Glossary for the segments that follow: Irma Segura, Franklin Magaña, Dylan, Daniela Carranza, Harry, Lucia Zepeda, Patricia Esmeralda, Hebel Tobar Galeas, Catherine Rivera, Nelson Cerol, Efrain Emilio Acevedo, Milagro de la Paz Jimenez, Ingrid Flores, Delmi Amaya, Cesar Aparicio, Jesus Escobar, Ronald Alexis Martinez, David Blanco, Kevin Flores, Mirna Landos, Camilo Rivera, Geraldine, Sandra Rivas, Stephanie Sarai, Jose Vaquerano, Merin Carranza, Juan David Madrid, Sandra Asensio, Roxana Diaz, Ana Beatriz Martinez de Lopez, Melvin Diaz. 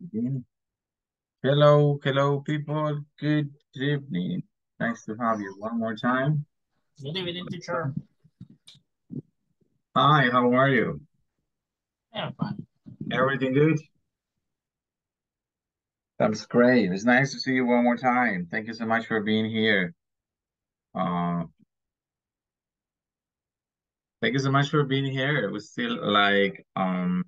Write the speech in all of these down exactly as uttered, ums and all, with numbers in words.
Beginning. Hello, hello, people. Good evening. Nice to have you one more time. Good evening, teacher. Hi, how are you? I'm fine. Everything good? That's great. It's nice to see you one more time. Thank you so much for being here. Uh, thank you so much for being here. We still like um.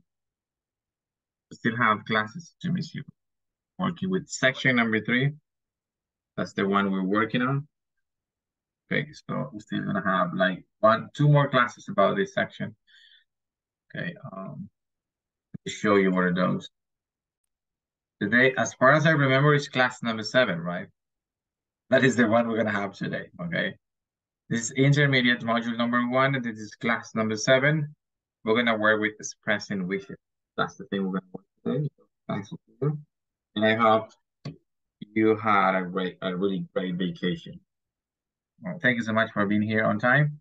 Still have classes to miss you. Working with section number three. That's the one we're working on. Okay, so we're still gonna have like one, two more classes about this section. Okay, um, let me show you what are those. Today, as far as I remember, it's class number seven, right? That is the one we're gonna have today, okay? This is intermediate module number one, and this is class number seven. We're gonna work with expressing wishes. That's the thing we're going to work today. And I hope you had a great, a really great vacation. Well, thank you so much for being here on time.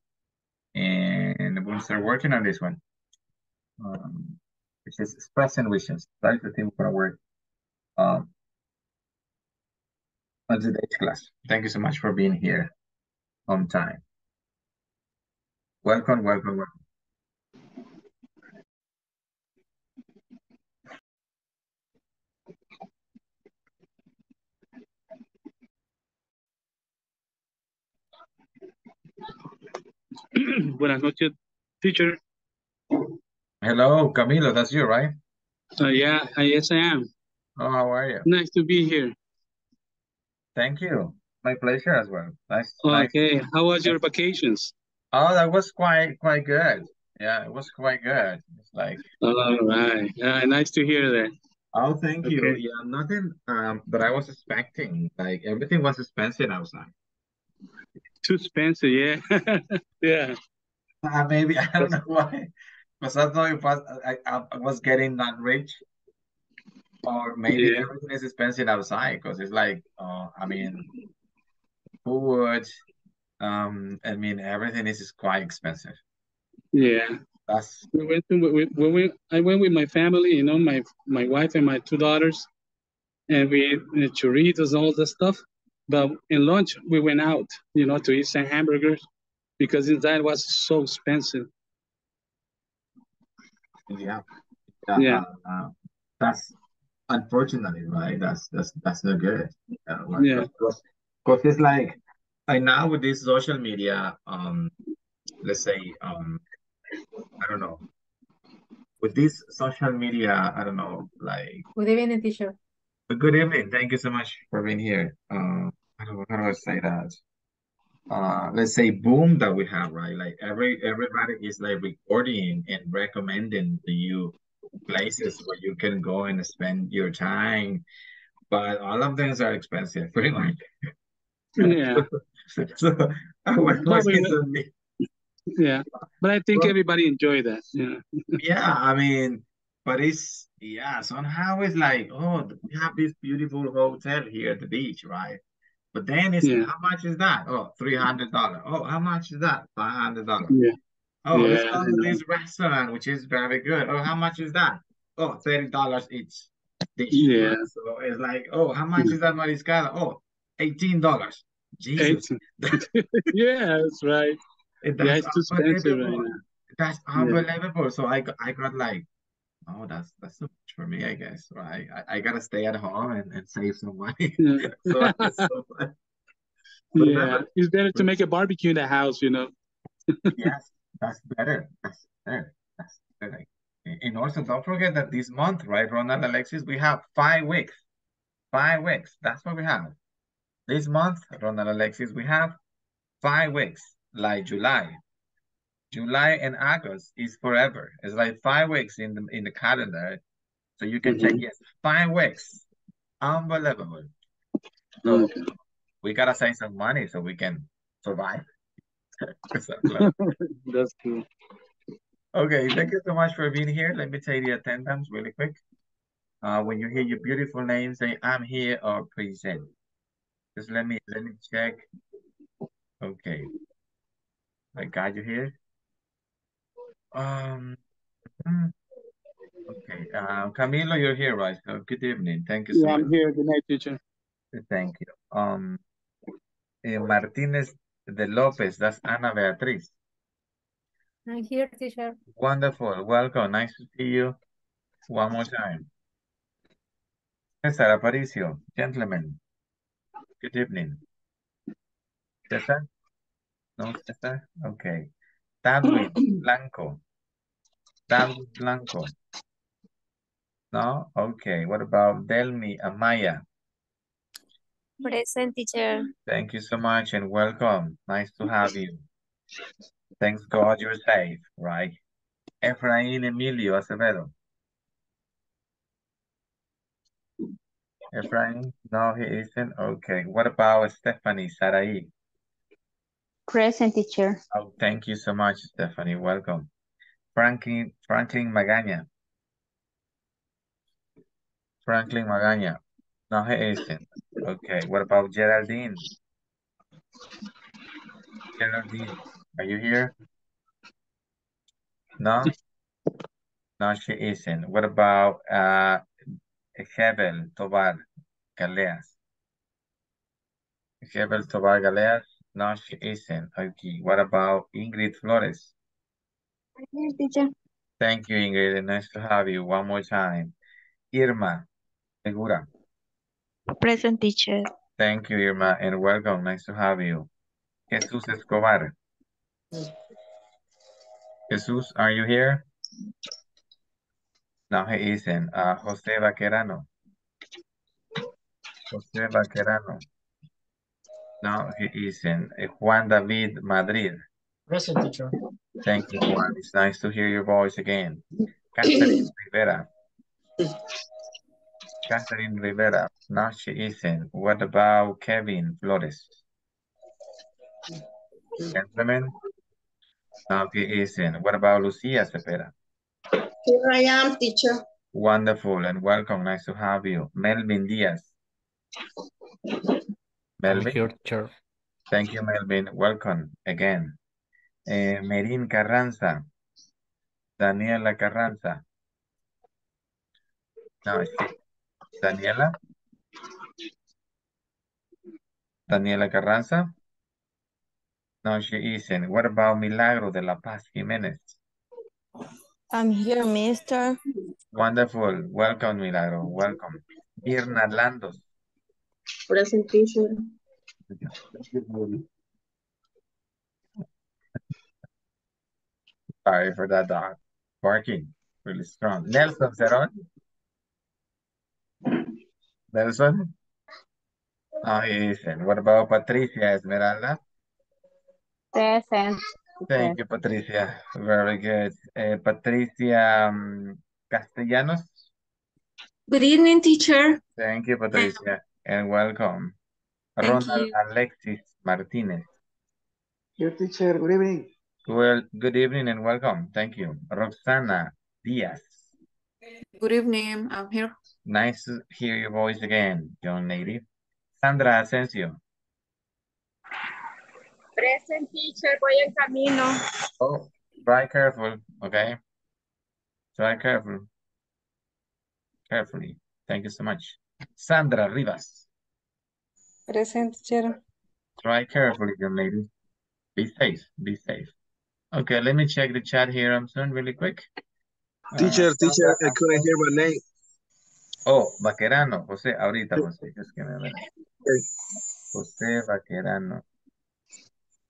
And we'll start working on this one, um, which is expressing wishes. That's the thing we're going to work um, on today's class. Thank you so much for being here on time. Welcome, welcome, welcome. Buenas noches, teacher. Hello, Camilo, that's you, right? Uh, yeah, yes, I am. Oh, how are you? Nice to be here. Thank you. My pleasure as well. Nice. Okay, nice. How was your vacations? Oh, that was quite quite good. Yeah, it was quite good. It's like. All right. Uh, nice to hear that. Oh, thank okay. you. Yeah, nothing um, that I was expecting. Like, everything was expensive outside. Too expensive, yeah. Yeah. Uh, maybe, I don't know why. Because I thought it was, I, I was getting not rich. Or maybe yeah. everything is expensive outside. Because it's like, uh, I mean, food. Um, I mean, everything is, is quite expensive. Yeah. That's... We went to, we, we, we, I went with my family, you know, my, my wife and my two daughters. And we ate uh, churritos, all that stuff. But in lunch, we went out, you know, to eat some hamburgers because inside was so expensive. Yeah. Uh, yeah. Uh, that's unfortunately, right? That's that's that's not good. Uh, like, yeah. Because it's like, like now with this social media, um, let's say, um, I don't know. With this social media, I don't know, like. Good evening, teacher. Good evening. Thank you so much for being here. Uh, I don't know how do I say that. Uh, let's say boom that we have, right? Like every everybody is like recording and recommending to you places where you can go and spend your time, but all of things are expensive, pretty much. Yeah. so, so I was looking at me. Yeah, but I think well, everybody enjoyed that. Yeah. Yeah, I mean, but it's yeah. somehow it's like, oh, we have this beautiful hotel here at the beach, right? But then it's yeah. how much is that? Oh, three hundred dollars. Oh, how much is that? five hundred dollars. Yeah. Oh, yeah, let's go to this restaurant, which is very good. Oh, how much is that? Oh, thirty dollars each dish. Yeah. So it's like, oh, how much yeah. is that mariscada? Oh, eighteen dollars. Jesus. eighteen. Yeah, that's right. That's yeah, it's too expensive right now. That's unbelievable. Yeah. So I, I got like, oh, that's that's so much for me, I guess. Right, I, I gotta stay at home and, and save some money. Yeah. so, so yeah. It's better to make a barbecue in the house, you know. Yes, that's better. That's better. That's better. And also, don't forget that this month, right, Ronald Alexis, we have five weeks. Five weeks. That's what we have. This month, Ronald Alexis, we have five weeks, like July. July and August is forever. It's like five weeks in the in the calendar, so you can mm-hmm. check. Yes, five weeks, unbelievable. So okay. we gotta save some money so we can survive. So, that's cool. Okay, thank you so much for being here. Let me take the attendance really quick. Uh, when you hear your beautiful name, say "I'm here" or "present." Just let me let me check. Okay, I got you here. Um, okay, Um, Camilo, you're here, right? So good evening. Thank you so yeah, much. I'm here. Good night, teacher. Thank you. Um, uh, Martinez de Lopez, that's Ana Beatriz. I'm here, teacher. Wonderful. Welcome. Nice to see you one more time. Cesar Aparicio, gentlemen. Good evening. Cesar? No, Cesar? Okay. David Blanco. David Blanco. No? Okay. What about Delmi Amaya? Present, teacher. Thank you so much and welcome. Nice to have you. Thanks God you're safe, right? Efrain Emilio Acevedo. Efrain? No, he isn't. Okay. What about Stephanie Sarai? Present, teacher. Oh, thank you so much, Stephanie. Welcome. Franklin, Franklin Magaña. Franklin Magaña. No, he isn't. Okay. What about Geraldine? Geraldine, are you here? No? No, she isn't. What about uh, Hebel Tobar Galeas? Hebel Tobar Galeas? No, she isn't. Okay. What about Ingrid Flores? Yes, teacher. Thank you, Ingrid. Nice to have you one more time. Irma Segura. Present, teacher. Thank you, Irma, and welcome. Nice to have you. Jesus Escobar. Jesus, are you here? No, he isn't. Uh, Jose Vaquerano. Jose Vaquerano. No, he isn't. Uh, Juan David Madrid. Present, teacher. Thank you, Juan. It's nice to hear your voice again. Catherine Rivera. Catherine Rivera. No, she isn't. What about Kevin Flores? Gentlemen? No, he isn't. What about Lucia Zepeda? Here I am, teacher. Wonderful and welcome. Nice to have you. Melvin Diaz. Melvin? Here, teacher. Thank you, Melvin. Welcome again. Uh, Merin Carranza. Daniela Carranza. No, she... Daniela. Daniela Carranza. No, she isn't. What about Milagro de la Paz Jimenez? I'm here, mister. Wonderful. Welcome, Milagro. Welcome. Mirna Landos. Present, teacher. Sorry for that dog. Barking really strong. Nelson Cerol. Nelson? No, he isn't. What about Patricia Esmeralda? Present. Thank you, Patricia. Very good. Uh, Patricia um, Castellanos. Good evening, teacher. Thank you, Patricia, and welcome. Thank Ronald you. Alexis Martinez. Your teacher, good evening. Well, good evening and welcome. Thank you. Roxana Diaz. Good evening, I'm here. Nice to hear your voice again, young lady. Sandra Asensio. Present, teacher, voy en camino. Oh, try careful, okay? Try careful. Carefully. Thank you so much. Sandra Rivas. Present, teacher. Try carefully, young lady. Be safe, be safe. Okay, let me check the chat here. I'm soon really quick. Teacher, uh, teacher, I couldn't hear my name. Oh, Vaquerano, Jose, ahorita, Jose, just give me a minute. Jose Vaquerano.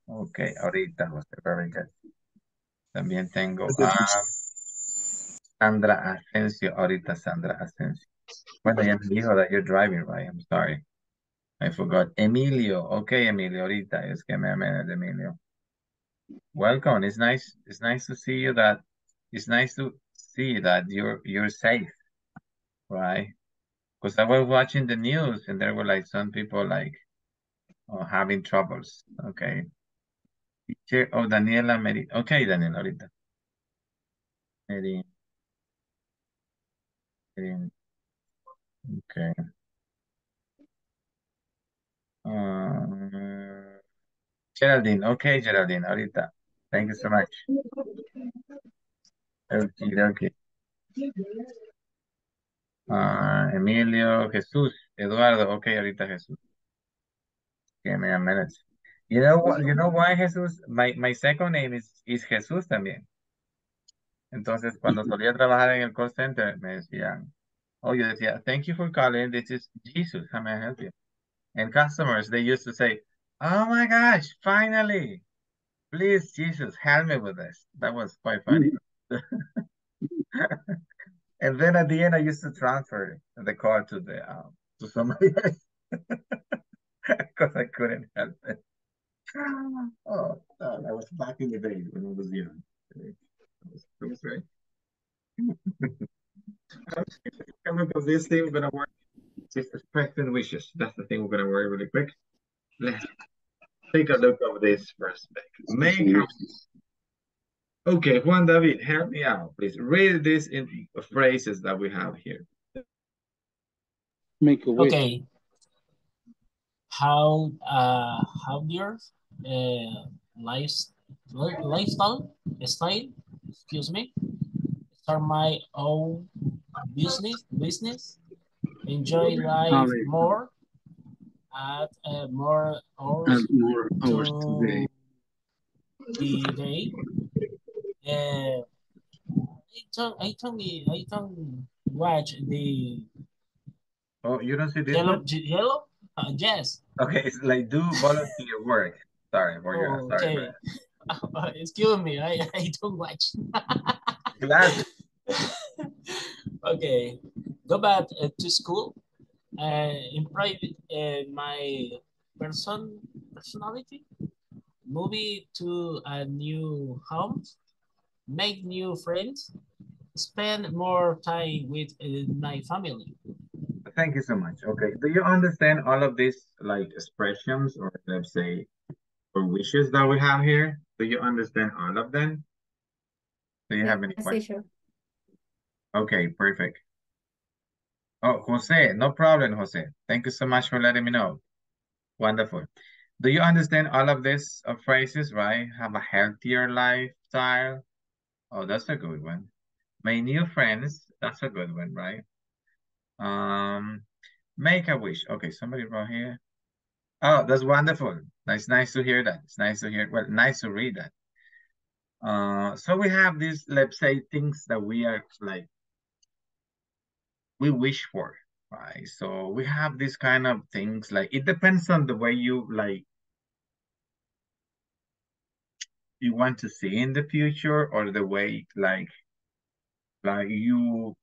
Ok, ahorita, José, very good. También tengo a Sandra Asensio, ahorita Sandra Asensio. Bueno, ya me dijo that you're driving, right? I'm sorry. I forgot. Emilio, ok, Emilio, ahorita. Es que me amenazó, Emilio. Welcome, it's nice, it's nice to see you that, it's nice to see that you're, you're safe, right? Because I was watching the news and there were like some people like, oh, having troubles, okay. Teacher, oh, Daniela Merin. Okay, Daniela, ahorita. Merin. Merin. Okay. Um, Geraldine. Okay, Geraldine, ahorita. Thank you so much. Okay, okay. Uh, Emilio, Jesús, Eduardo. Okay, ahorita Jesús. Give me a minute. You know what? You know why Jesús? My my second name is is Jesús también. Entonces, cuando solía trabajar en el call center, me decían, oh, yo decía, thank you for calling. This is Jesus. How may I help you? And customers, they used to say, oh my gosh, finally. Please, Jesus, help me with this. That was quite funny. And then at the end, I used to transfer the call to the um, to somebody else because I couldn't help it. Oh, God, I was back in the day when I was young. That was right. Coming to this thing, we're gonna work just expressing wishes. That's the thing we're gonna work really quick. Let's take a look at this first. Make okay, Juan David, help me out, please. Read this in phrases that we have here. Make a wish. Okay. How uh how your uh life's lifestyle style, excuse me, start my own business business enjoy life more at uh, more hours, more hours today the day uh, I don't I don't I don't watch the oh you don't see this yellow one? Yellow uh, yes okay it's like do volunteer work sorry for oh, you sorry okay. Uh, excuse me, I, I don't watch. Okay, go back uh, to school. Uh, in private, uh, my person personality, movie to a new home, make new friends, spend more time with uh, my family. Thank you so much. Okay, do you understand all of these like expressions or let's say or wishes that we have here? Do you understand all of them? Do you have any yes, questions? Sure. Okay, perfect. Oh, Jose, no problem, Jose. Thank you so much for letting me know. Wonderful. Do you understand all of these uh, phrases, right? Have a healthier lifestyle. Oh, that's a good one. Make new friends. That's a good one, right? Um, make a wish. Okay, somebody wrote here. Oh, that's wonderful. It's nice to hear that. It's nice to hear, well, nice to read that. Uh, so we have these, let's say, things that we are like, we wish for, right? So we have these kind of things, like, it depends on the way you, like, you want to see in the future or the way, like, like you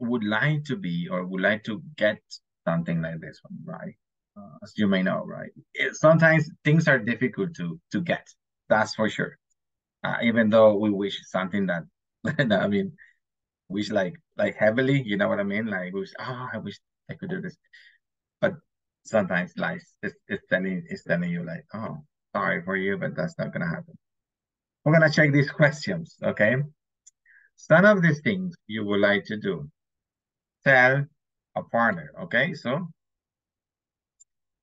would like to be or would like to get something like this one, right? Uh, as you may know, right? It, sometimes things are difficult to to get. That's for sure. Uh, even though we wish something that, I mean, wish like like heavily. You know what I mean? Like, wish, oh, I wish I could do this. But sometimes life is is telling is telling you like, oh, sorry for you, but that's not gonna happen. We're gonna check these questions, okay? Some of these things you would like to do. Tell a partner, okay? So.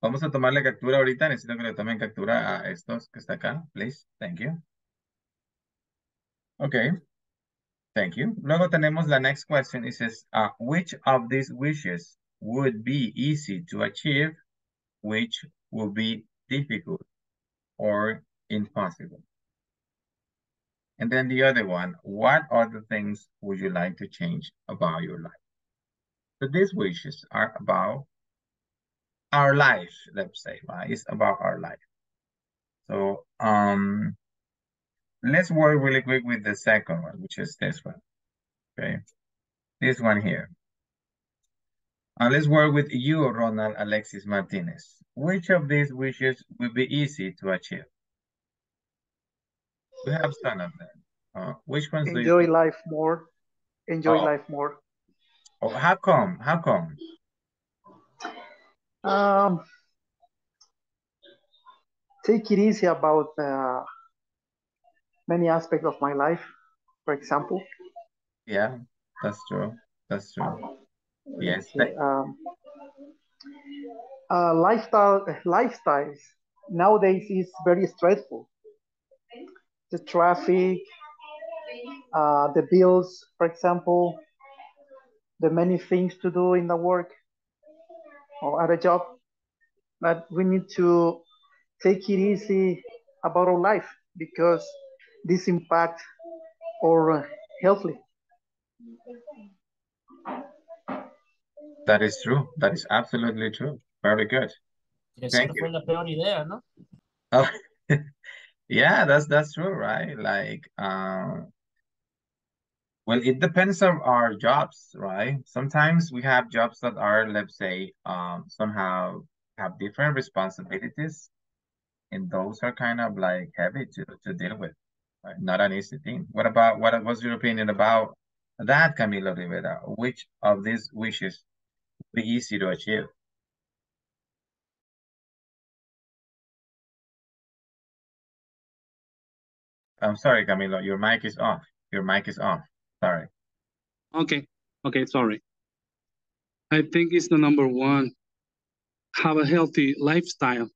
Vamos a tomarle captura ahorita. Necesito que le tomen captura a estos que está acá. Please. Thank you. Okay. Thank you. Luego tenemos la next question. It says, uh, which of these wishes would be easy to achieve, which would be difficult or impossible? And then the other one, what other things would you like to change about your life? So these wishes are about our life, let's say, right? It's about our life. So um, let's work really quick with the second one, which is this one, okay? This one here. Uh, let's work with you, Ronald Alexis Martinez. Which of these wishes would be easy to achieve? We have some of them. Uh, which ones do you enjoy life more? Enjoy oh. life more. Oh, how come? How come? Um, take it easy about uh, many aspects of my life, for example. Yeah, that's true. That's true. Yes. Okay. Um, uh, lifestyle, lifestyles nowadays is very stressful. The traffic, uh, the bills, for example, the many things to do in the work or at a job, but we need to take it easy about our life because this impacts our health. That is true. That is absolutely true. Very good. Thank you. Oh, yeah, that's that's true, right? Like, um, well, it depends on our jobs, right? Sometimes we have jobs that are, let's say, um, somehow have different responsibilities, and those are kind of like heavy to to deal with. Right? Not an easy thing. What about what was your opinion about that, Camilo Rivera? Which of these wishes would be easy to achieve? I'm sorry, Camilo, your mic is off. Your mic is off. Sorry. Okay. Okay, sorry. I think it's the number one. Have a healthy lifestyle.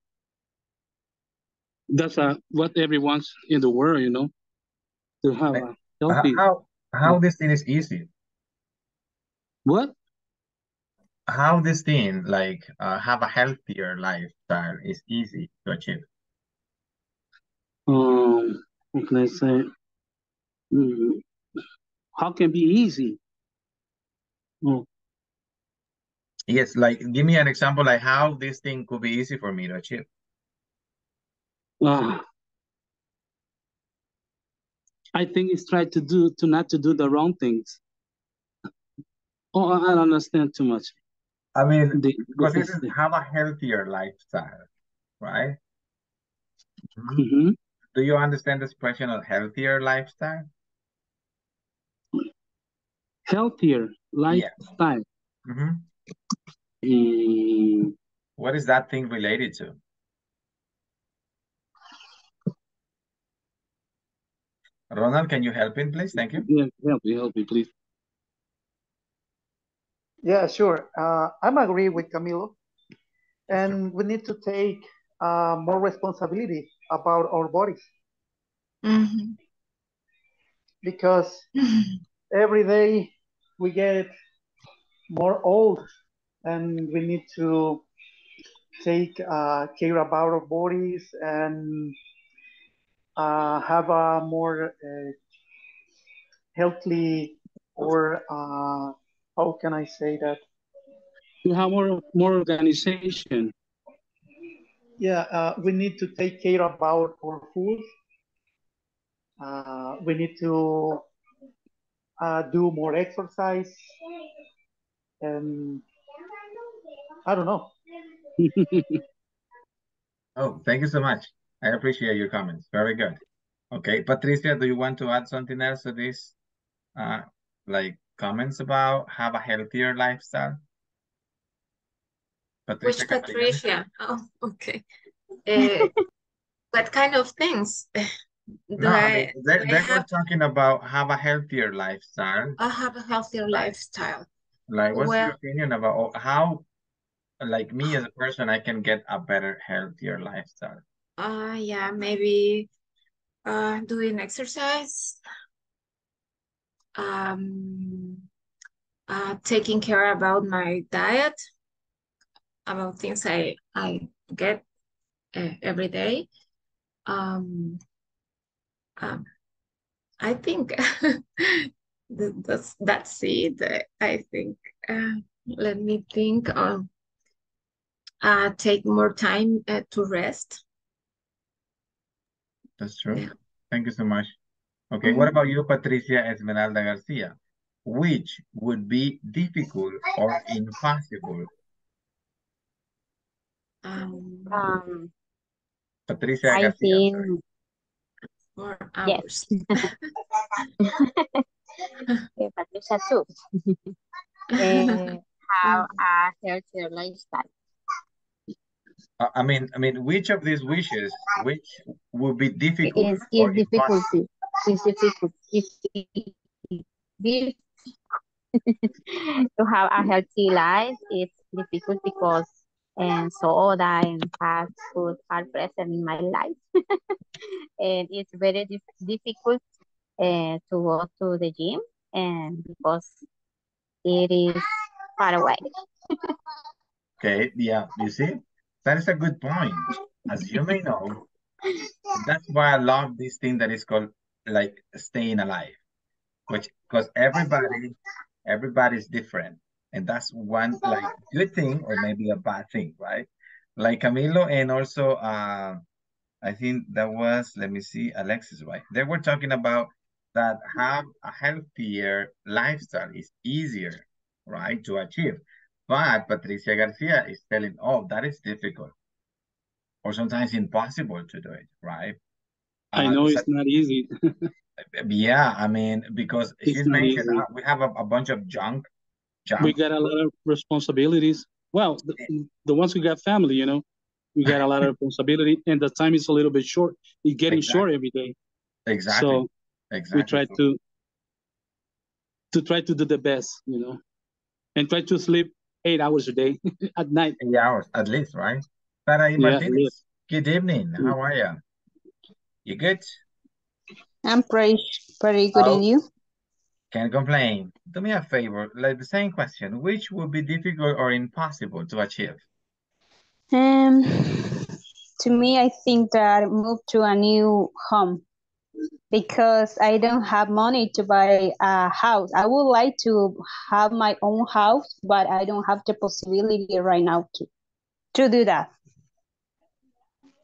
That's a, what everyone's in the world, you know, to have a healthy... How, how this thing is easy? What? How this thing, like, uh, have a healthier lifestyle is easy to achieve. Um... Let's say, how can be easy? Oh. Yes, like give me an example, like how this thing could be easy for me to achieve. Uh, I think it's try to do to not to do the wrong things. Oh, I don't understand too much. I mean, the, because this is have a healthier lifestyle, right? Mm-hmm. Mm-hmm. Do you understand the expression of healthier lifestyle? Healthier lifestyle. Yeah. Mm-hmm. Mm. What is that thing related to? Ronald, can you help him, please? Thank you. Yeah, help me, help me, please. Yeah, sure. Uh, I'm agree with Camilo, and sure. We need to take uh, more responsibility about our bodies. Mm-hmm. Because mm-hmm. every day we get more old and we need to take uh, care about our bodies and uh, have a more uh, healthy or uh, how can I say that? You have more, more organization. Yeah, uh, we need to take care about our food. Uh, we need to uh, do more exercise. And I don't know. Oh, thank you so much. I appreciate your comments. Very good. Okay, Patricia, do you want to add something else to this? Uh, like comments about have a healthier lifestyle? Patricia Which Patricia? Oh, okay. Uh, what kind of things? No, I, they, they, they have... were talking about have a healthier lifestyle. I have a healthier lifestyle. Like, what's well, your opinion about how, like me as a person, I can get a better, healthier lifestyle? Uh, yeah, maybe uh, doing exercise. Um, uh, taking care about my diet. About things I, I get uh, every day. Um, um, I think that's, that's it, I think. Uh, let me think. Uh, uh, take more time uh, to rest. That's true. Yeah. Thank you so much. Okay, mm-hmm. What about you, Patricia Esmeralda Garcia? Which would be difficult or impossible? Um, um, Patricia I Garcia, think sorry. Four hours. Yes. Patricia Sue. uh, have a healthier lifestyle. Uh, I mean, I mean, which of these wishes, which would be difficult? It is, or it's difficulty. It's difficult. It's difficult. To have a healthy life, it's difficult because. And soda and fast food are present in my life. And it's very dif difficult uh, to go to the gym and because it is far away. Okay, yeah, you see, that is a good point. As you may know, that's why I love this thing that is called like staying alive, which because everybody, everybody's different. And that's one like good thing or maybe a bad thing, right? Like Camilo and also, uh, I think that was, let me see, Alexis, right? They were talking about that have a healthier lifestyle is easier, right, to achieve. But Patricia Garcia is telling, oh, that is difficult or sometimes impossible to do it, right? I know uh, it's so, not easy. Yeah, I mean, because she's mentioned uh, we have a, a bunch of junk. Junk. We got a lot of responsibilities. Well, the, the ones who got family, you know, we got a lot of responsibility and the time is a little bit short. It's getting exactly. short every day. Exactly. So exactly. we try to, to try to do the best, you know, and try to sleep eight hours a day at night. Eight hours at least, right? Sarai yeah, Martinez, good evening. Mm. How are you? You good? I'm pretty, pretty good. Oh. And you? Can't complain. Do me a favor, like the same question, which would be difficult or impossible to achieve? Um, to me, I think that move to a new home because I don't have money to buy a house. I would like to have my own house, but I don't have the possibility right now to, to do that.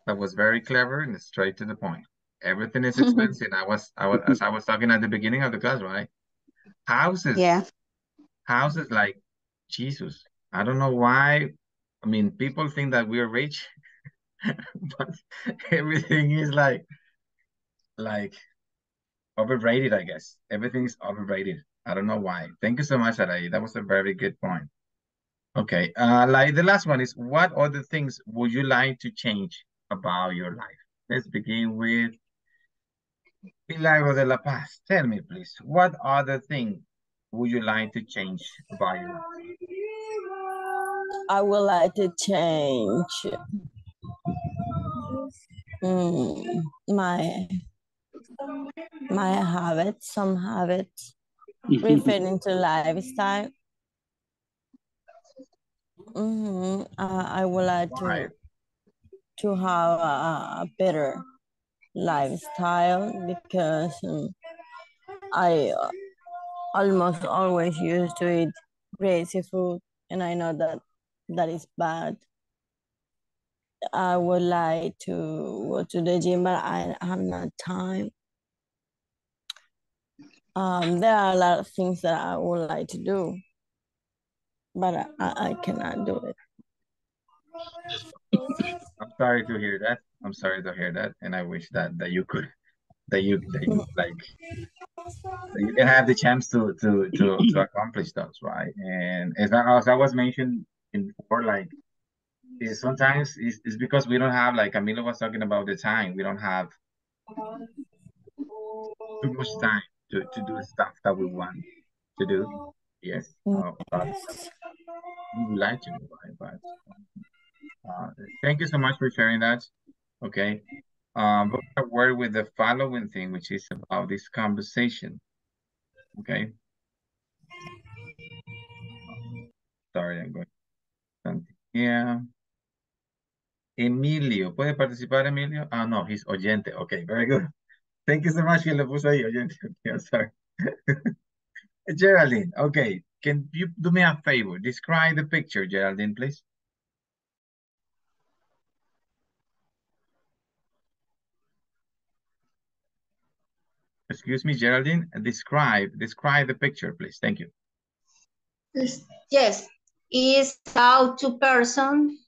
That was very clever and straight to the point. Everything is expensive. I was, I was, as I was talking at the beginning of the class, right? Houses, yeah, houses like Jesus. I don't know why. I mean, people think that we are rich, but everything is like, like overrated. I guess everything's overrated. I don't know why. Thank you so much, Sarai. That was a very good point. Okay, uh, like the last one is, what other things would you like to change about your life? Let's begin with Milagro de la Paz. Tell me, please, what other thing would you like to change about you? I would like to change mm, my my habits, some habits, referring to lifestyle. Mm-hmm. uh, I would like to right. to have a, a better lifestyle because um, I uh, almost always used to eat crazy food and I know that that is bad. I would like to go to the gym, but I have not time. Um, there are a lot of things that I would like to do, but I, I cannot do it. I'm sorry to hear that. I'm sorry to hear that, and I wish that that you could, that you, that you like, that you can have the chance to to to, to accomplish those, right? And as I, as I was mentioned in before, like is sometimes it's, it's because we don't have, like Camilo was talking about the time. We don't have too much time to to do stuff that we want to do. Yes, oh, but we would like to, right? But. Uh, thank you so much for sharing that. Okay. Um, but a word with the following thing, which is about this conversation. Okay. Sorry, I'm going something here. Emilio, ¿puede participar, Emilio? Ah, no, he's oyente. Okay, very good. Thank you so much. He lo puso ahí, oyente. Okay, I'm sorry. Geraldine, okay. Can you do me a favor? Describe the picture, Geraldine, please. Excuse me, Geraldine, describe describe the picture, please. Thank you. Yes, it's how two persons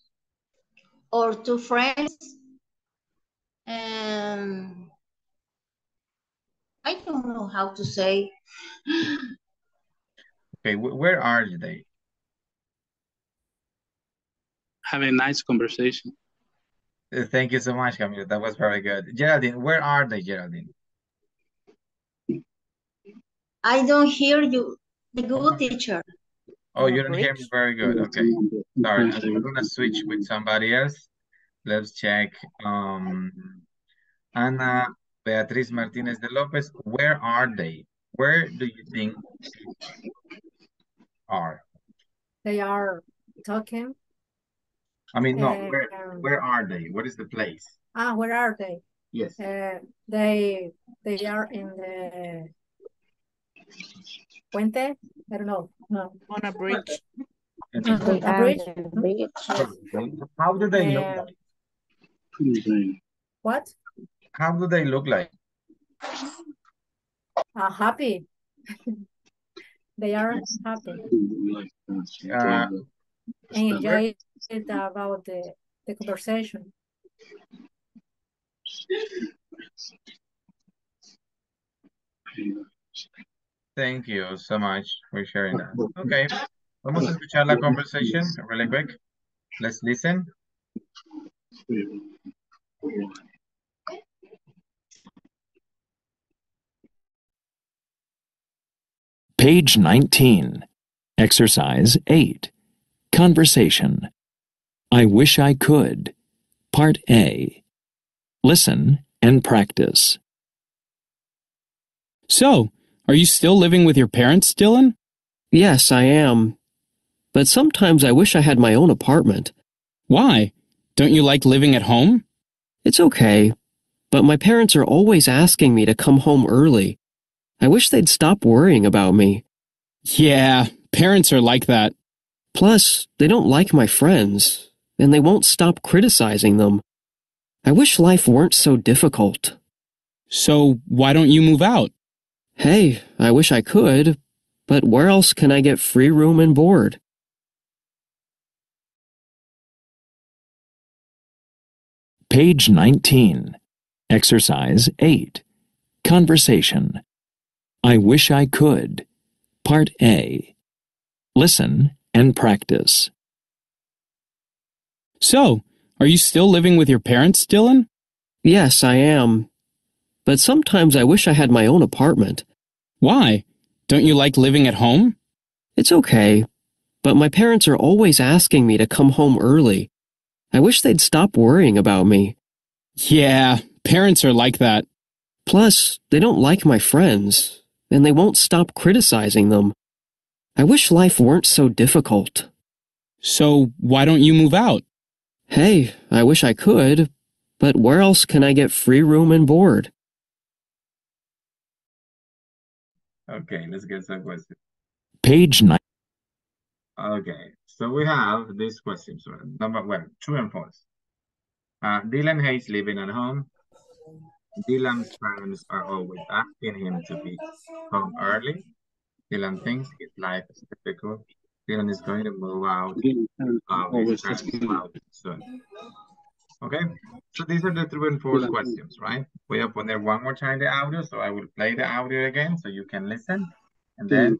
or two friends. Um, I don't know how to say. Okay, where are they? Having a nice conversation. Thank you so much, Camilo. That was very good. Geraldine, where are they, Geraldine? I don't hear you, the good teacher. Oh, you don't hear me very good. Okay. Sorry, I'm going to switch with somebody else. Let's check. Um, Ana Beatriz Martinez de Lopez, where are they? Where do you think are? They are talking. I mean, no, uh, where, um, where are they? What is the place? Ah, where are they? Yes. Uh, they they are in the puente? I don't know. No. On a bridge. On a bridge. bridge. How do they uh, look like? What? How do they look like? Uh, happy. They are happy. Uh, and enjoy it about the, the conversation. Thank you so much for sharing that. Okay, vamos a escuchar la conversation really quick. Let's listen. Page nineteen, exercise eight, conversation. I wish I could, part A. Listen and practice. So, are you still living with your parents, Dylan? Yes, I am. But sometimes I wish I had my own apartment. Why? Don't you like living at home? It's okay, but my parents are always asking me to come home early. I wish they'd stop worrying about me. Yeah, parents are like that. Plus, they don't like my friends, and they won't stop criticizing them. I wish life weren't so difficult. So, why don't you move out? Hey, I wish I could, but where else can I get free room and board? Page nineteen, exercise eight, conversation. I wish I could, part A. Listen and practice. So, are you still living with your parents, Dylan? Yes, I am. But sometimes I wish I had my own apartment. Why? Don't you like living at home? It's okay, but my parents are always asking me to come home early. I wish they'd stop worrying about me. Yeah, parents are like that. Plus, they don't like my friends, and they won't stop criticizing them. I wish life weren't so difficult. So, why don't you move out? Hey, I wish I could, but where else can I get free room and board? Okay, let's get some questions. Page nine. Okay, so we have these questions. Number one, true and false. Uh, Dylan hates living at home. Dylan's parents are always asking him to be home early. Dylan thinks his life is difficult. Dylan is going to move out of his house soon. Okay, so these are the true and false questions, right? Voy a poner one more time the audio, so I will play the audio again so you can listen. And then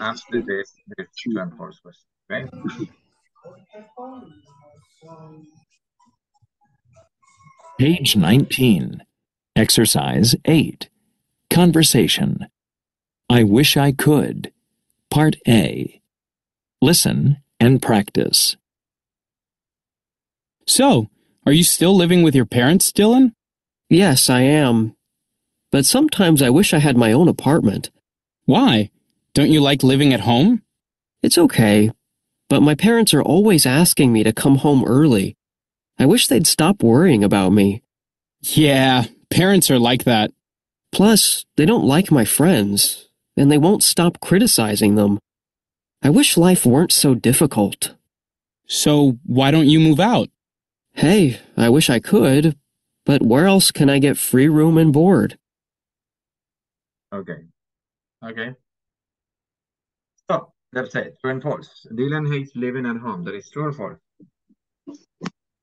after this, the true and false question, okay? Page nineteen, exercise eight, conversation. I wish I could, part A. Listen and practice. So, are you still living with your parents, Dylan? Yes, I am. But sometimes I wish I had my own apartment. Why? Don't you like living at home? It's okay, but my parents are always asking me to come home early. I wish they'd stop worrying about me. Yeah, parents are like that. Plus, they don't like my friends, and they won't stop criticizing them. I wish life weren't so difficult. So, why don't you move out? Hey, I wish I could, but where else can I get free room and board? Okay. Okay. So, that's it. True and false. Dylan hates living at home. That is true or false?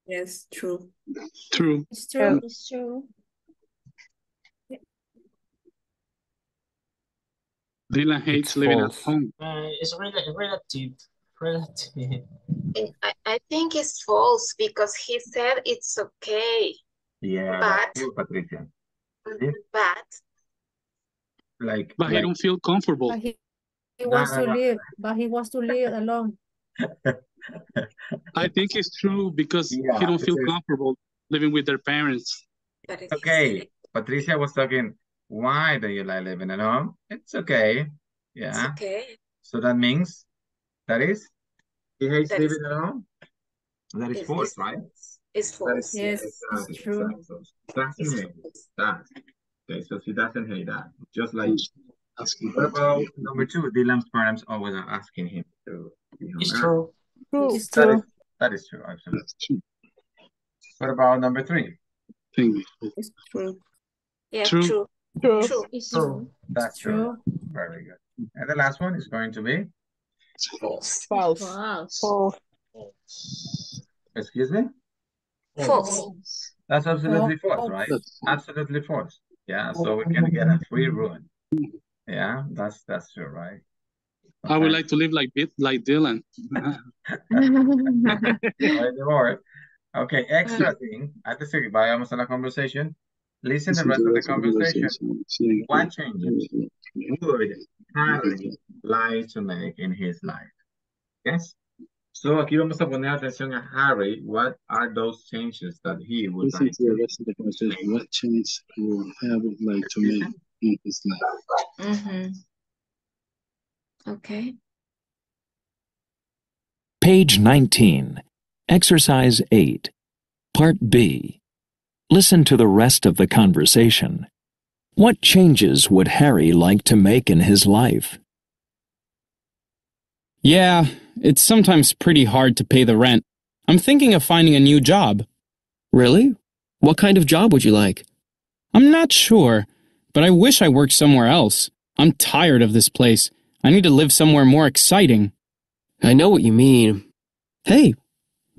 Yes, true. True. It's true. It's true. Dylan hates it's living false. At home. Uh, it's re relative. relative. I, I think it's false because he said it's okay. Yeah, but you, Patricia. But. Like, but like, he don't feel comfortable. But he, he wants nah, to nah, live, nah. but he wants to live alone. I think it's true because yeah, he don't feel is. comfortable living with their parents. Okay, Patricia was talking. Why do you like living at home? It's okay. Yeah. It's okay. So that means That is? He hates that living is, alone? That is false, it's, right? It's false. Is, yes, it's, uh, it's true. That's it's true. That. Okay, so she doesn't hate that. Just like... What about number two? Dylan's parents always are asking him to... You know, it's true. True. It's true. That is, that is true, absolutely. What about number three? It's true. Yeah, true. True. True. True. It's true. That's true. True. Very good. And the last one is going to be? False. False. False. False. Excuse me? False. False. That's absolutely false, false, right? False. Absolutely false. Yeah, so we can get a free room. Yeah, that's that's true, right? Okay. I would like to live like like Dylan. Okay, extra thing at the city, vayamos a la conversation. Listen to the rest of the conversation. What changes would Harry like to make in his life? Yes? So aquí vamos a poner atención a Harry. What are those changes that he would Listen like to make? Listen to the rest of the conversation. What changes would Harry like to make in his life? Mm-hmm. Okay. Page nineteen. Exercise eight. Part B. Listen to the rest of the conversation. What changes would Harry like to make in his life? Yeah, it's sometimes pretty hard to pay the rent. I'm thinking of finding a new job. Really? What kind of job would you like? I'm not sure, but I wish I worked somewhere else. I'm tired of this place. I need to live somewhere more exciting. I know what you mean. Hey,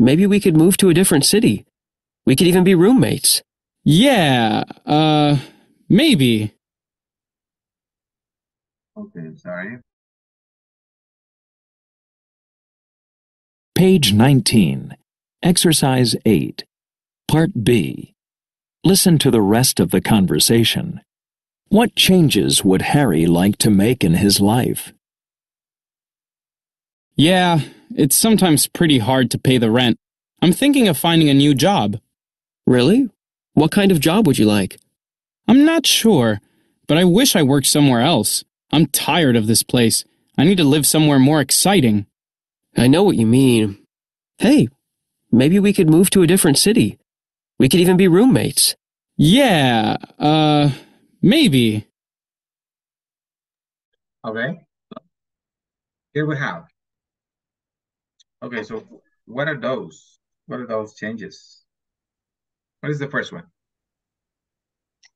maybe we could move to a different city. We could even be roommates. Yeah, uh, maybe. Okay, sorry. Page nineteen, Exercise eight, Part B. Listen to the rest of the conversation. What changes would Harry like to make in his life? Yeah, it's sometimes pretty hard to pay the rent. I'm thinking of finding a new job. Really? What kind of job would you like? I'm not sure, but I wish I worked somewhere else. I'm tired of this place. I need to live somewhere more exciting. I know what you mean. Hey, maybe we could move to a different city. We could even be roommates. Yeah, uh, maybe. Okay. Here we have. Okay, so what are those? What are those changes? What is the first one?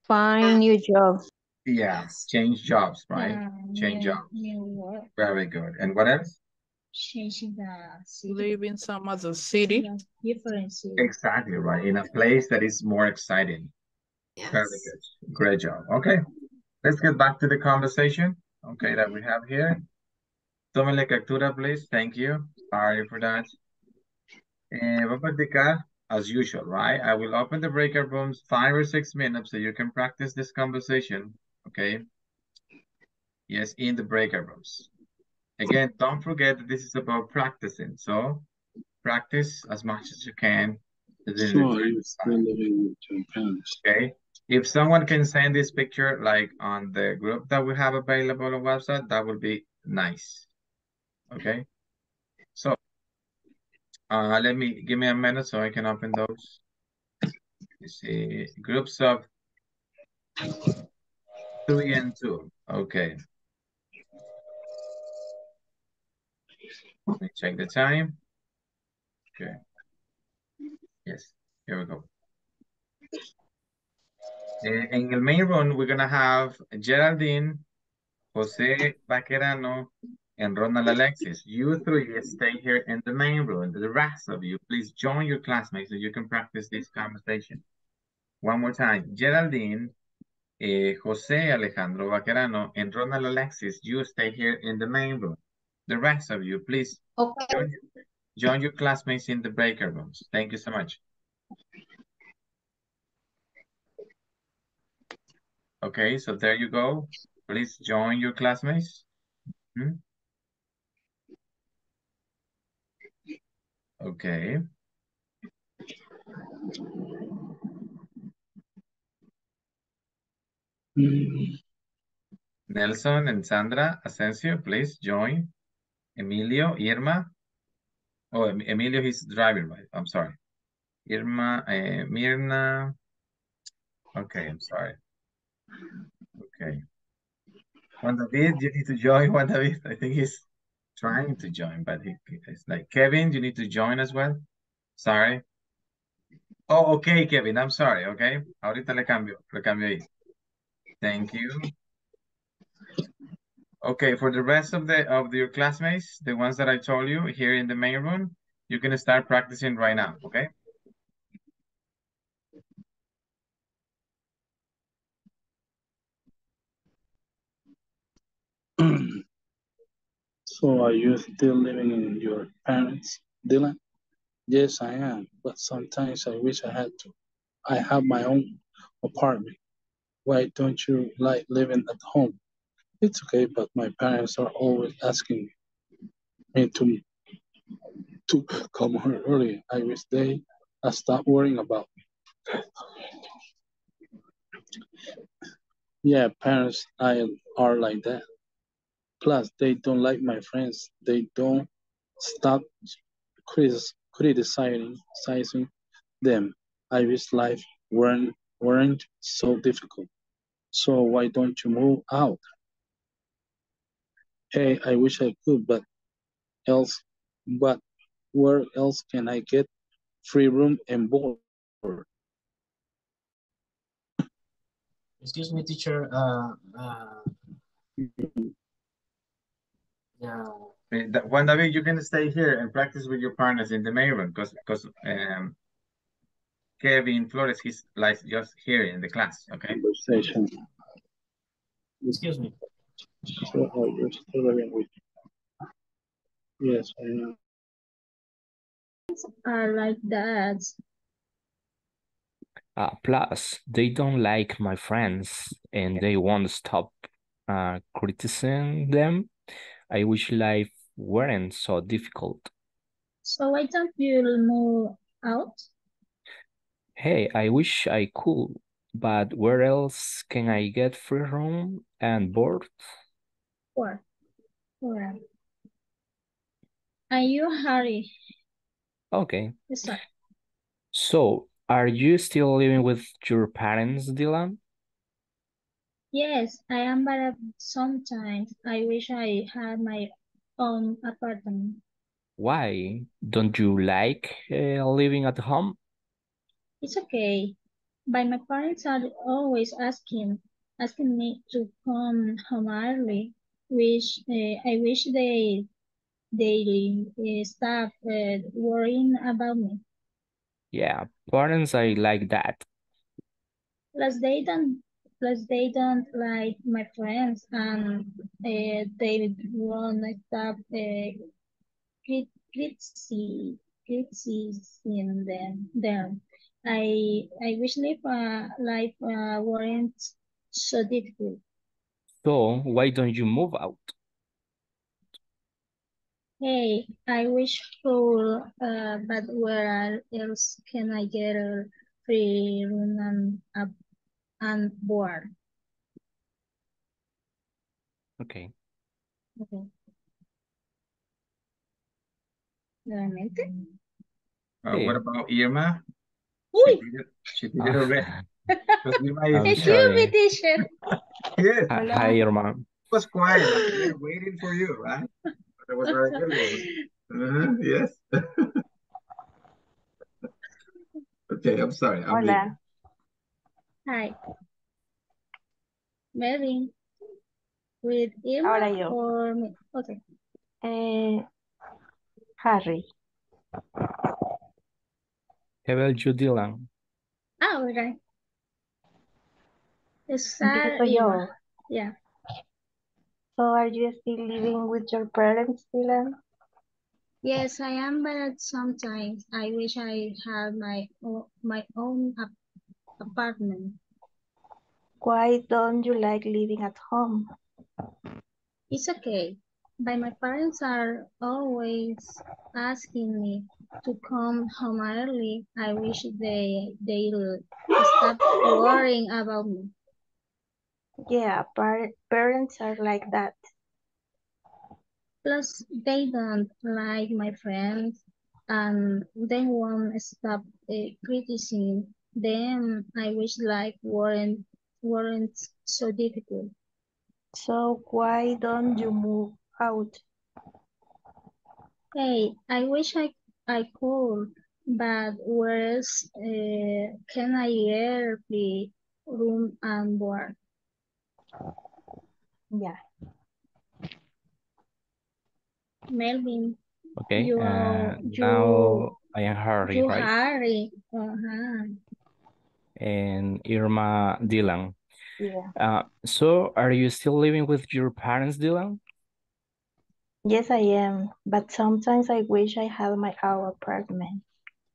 Find new job. Yeah, change jobs, right? Yeah, change yeah, jobs. Yeah. Very good. And what else? Changing the city. Live in some other city. Different city. Exactly, right? In a place that is more exciting. Yes. Very good. Great job. Okay. Let's get back to the conversation, okay, that we have here. Tómenle captura, please. Thank you. Sorry for that. And we'll practice as usual, right? I will open the breakout rooms five or six minutes so you can practice this conversation, okay? Yes, in the breakout rooms. Again, don't forget that this is about practicing. So practice as much as you can. Sure, okay. If someone can send this picture like on the group that we have available on website, that would be nice. Okay. So Uh, let me, give me a minute so I can open those. You see, groups of three and two. Okay. Let me check the time. Okay. Yes, here we go. In the main room, we're going to have Geraldine, Jose Vaquerano, and Ronald Alexis. You three stay here in the main room. The rest of you, please join your classmates so you can practice this conversation. One more time. Geraldine, eh, Jose Alejandro Vaquerano, and Ronald Alexis, you stay here in the main room. The rest of you, please okay. join, join your classmates in the breakout rooms. Thank you so much. Okay, so there you go. Please join your classmates. Mm-hmm. Okay. Mm-hmm. Nelson and Sandra Asensio, please join. Emilio, Irma. Oh, Emilio, he's driving, right? I'm sorry. Irma, uh, Mirna. Okay, I'm sorry. Okay. Juan David, you need to join, Juan David. I think he's trying to join, but he, it's like, Kevin, you need to join as well. Sorry. Oh, okay, Kevin, I'm sorry, okay. Ahorita le cambio, le cambio ahí. Thank you. Okay, for the rest of the of your classmates, the ones that I told you here in the main room, you're gonna start practicing right now, okay? So are you still living in your parents, Dylan? Yes, I am, but sometimes I wish I had to. I have my own apartment. Why don't you like living at home? It's okay, but my parents are always asking me to, to come home early. I wish they had stopped worrying about me. Yeah, parents I are like that. Plus, they don't like my friends. They don't stop criticizing them. I wish life weren't, weren't so difficult. So why don't you move out? Hey, I wish I could, but else, but where else can I get free room and board? Excuse me, teacher. Uh, uh, yeah. Juan David, you can stay here and practice with your partners in the main room, because because um, Kevin Flores, he's like just here in the class. Okay. Conversation. Excuse me. So, oh, you're still living with me. Yes, I know. Are like that. Uh, plus, they don't like my friends, and they won't stop uh, criticizing them. I wish life weren't so difficult. So why don't you move out? Hey, I wish I could, but where else can I get free room and board? Where? Where? Are you Harry? Okay. Yes, sir. So, are you still living with your parents, Dylan? Yes, I am, but sometimes I wish I had my own apartment. Why? Don't you like uh, living at home? It's okay, but my parents are always asking asking me to come home early. Which uh, I wish they they uh, stop uh, worrying about me. Yeah, parents are like that. Plus they don't, plus they don't like my friends, and uh, they won't stop uh, criticizing them. Them. I I wish life uh, life uh, weren't so difficult. So, why don't you move out? Hey, I wish for, uh, but where else can I get a free room and, and board? Okay. Okay. Nuevamente? Uh, hey. What about Irma? She did it, she did it already. Excuse me, teacher. Yes. Hi, Irma. It was quiet. Like, waiting for you, right? That was very good. Uh-huh. Yes. Okay, I'm sorry. I'm Hola. Leaving. Hi. Melvin. With Irma you? Or me? Okay. Uh, Harry. Hebel, you, Dylan. Ah, all right. Cesar, so, yo. Yeah. So are you still living with your parents, Dylan? Yes, I am, but sometimes I wish I had my my own apartment. Why don't you like living at home? It's okay, but my parents are always asking me to come home early. I wish they they'll stop worrying about me. Yeah, par parents are like that. Plus, they don't like my friends, and they won't stop uh, criticizing them. I wish life weren't, weren't so difficult. So why don't you move out? Hey, I wish I, I could, but where else uh, can I ever be room and board? Yeah. Melvin. Okay, you, uh, you, now I am Harry, right? Harry. Uh-huh. And Irma, Dylan. Yeah. Uh, so, are you still living with your parents, Dylan? Yes, I am, but sometimes I wish I had my own apartment.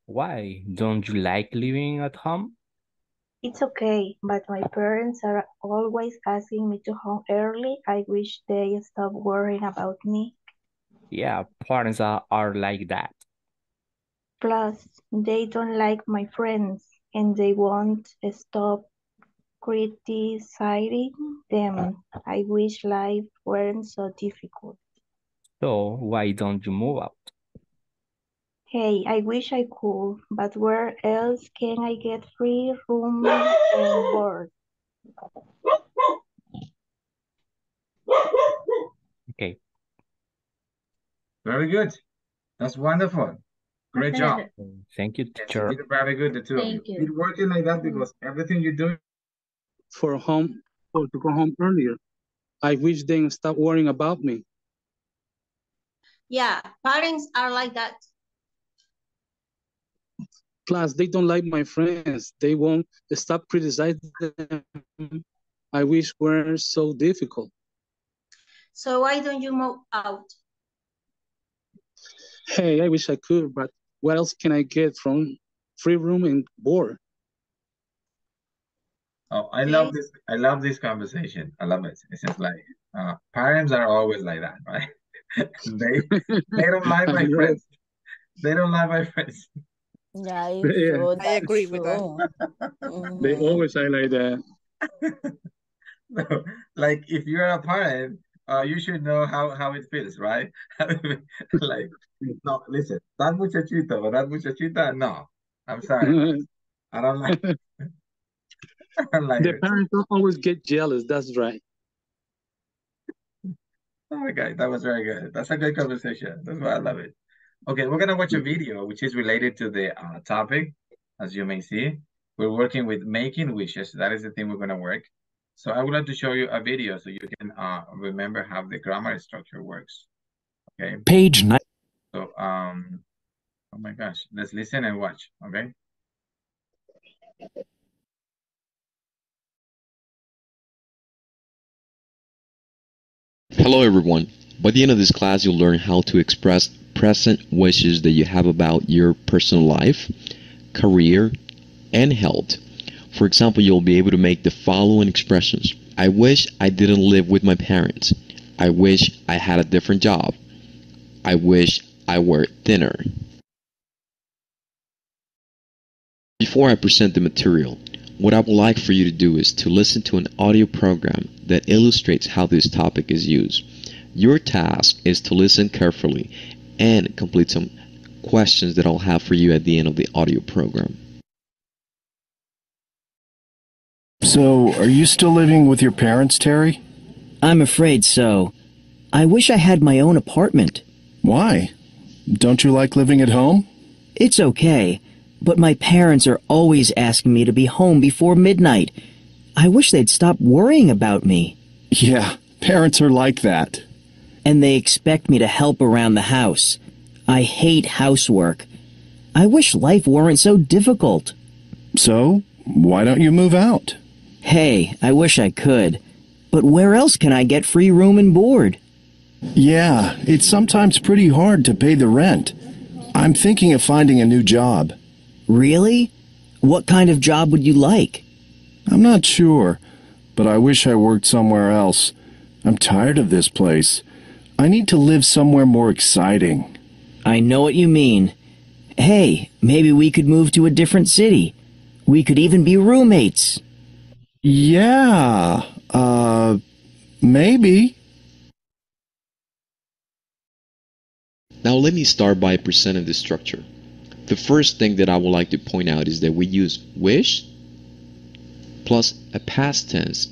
Why? Don't you like living at home? It's okay, but my parents are always asking me to home early. I wish they stopped worrying about me. Yeah, parents are, are like that. Plus, they don't like my friends, and they won't stop criticizing them. I wish life weren't so difficult. So, why don't you move out? Hey, I wish I could, but where else can I get free room and board? Okay. Very good. That's wonderful. Great job. Thank you, teacher. You did very good, the two Thank of you. you. Keep working like that because everything you do for home or to go home earlier. I wish they stopped worrying about me. Yeah, parents are like that. Plus, they don't like my friends. They won't stop criticizing them. I wish weren't so difficult. So why don't you move out? Hey, I wish I could, but what else can I get from free room and board? Oh, I love this. I love this conversation. I love it. It's just like uh, parents are always like that, right? they they don't like my friends. They don't like my friends. Yeah, yeah. True, I agree true. with that. Mm-hmm. They always say like that. No, like if you're a parent, uh, you should know how, how it feels, right? Like, no, listen, that muchachito, but that muchachita, no, I'm sorry, I don't like. I don't like the it. Parents don't always get jealous. That's right. Oh, okay, that was very good. That's a good conversation. That's why I love it. Okay, we're going to watch a video which is related to the uh, topic. As you may see, we're working with making wishes. That is the thing we're going to work. So I would like to show you a video so you can uh, remember how the grammar structure works. Okay. Page nine. So, um, oh my gosh, let's listen and watch. Okay. Hello, everyone. By the end of this class, you'll learn how to express present wishes that you have about your personal life, career, and health. For example, you'll be able to make the following expressions. I wish I didn't live with my parents. I wish I had a different job. I wish I were thinner. Before I present the material, what I would like for you to do is to listen to an audio program that illustrates how this topic is used. Your task is to listen carefully and complete some questions that I'll have for you at the end of the audio program. So, are you still living with your parents, Terry? I'm afraid so. I wish I had my own apartment. Why? Don't you like living at home? It's okay, but my parents are always asking me to be home before midnight. I wish they'd stop worrying about me. Yeah. Parents are like that. And they expect me to help around the house. I hate housework. I wish life weren't so difficult. So, why don't you move out? Hey, I wish I could. But where else can I get free room and board? Yeah, it's sometimes pretty hard to pay the rent. I'm thinking of finding a new job. Really? What kind of job would you like? I'm not sure, but I wish I worked somewhere else. I'm tired of this place. I need to live somewhere more exciting. I know what you mean. Hey, maybe we could move to a different city. We could even be roommates. Yeah, uh, maybe. Now let me start by presenting the structure. The first thing that I would like to point out is that we use wish plus a past tense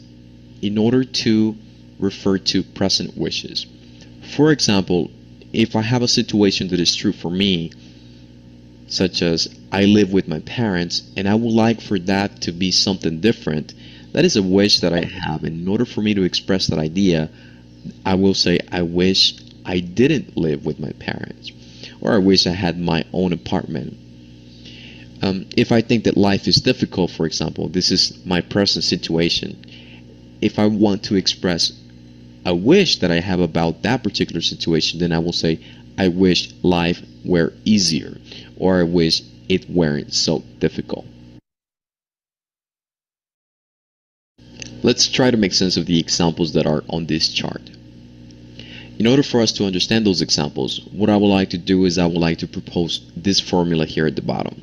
in order to refer to present wishes. For example, if I have a situation that is true for me, such as I live with my parents and I would like for that to be something different, that is a wish that I have. And in order for me to express that idea, I will say, I wish I didn't live with my parents, or I wish I had my own apartment. Um, if I think that life is difficult, for example, this is my present situation. If I want to express a wish that I have about that particular situation, then I will say, I wish life were easier, or I wish it weren't so difficult. Let's try to make sense of the examples that are on this chart. In order for us to understand those examples, what I would like to do is I would like to propose this formula here at the bottom.